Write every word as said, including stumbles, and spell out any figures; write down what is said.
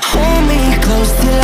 Hold me close till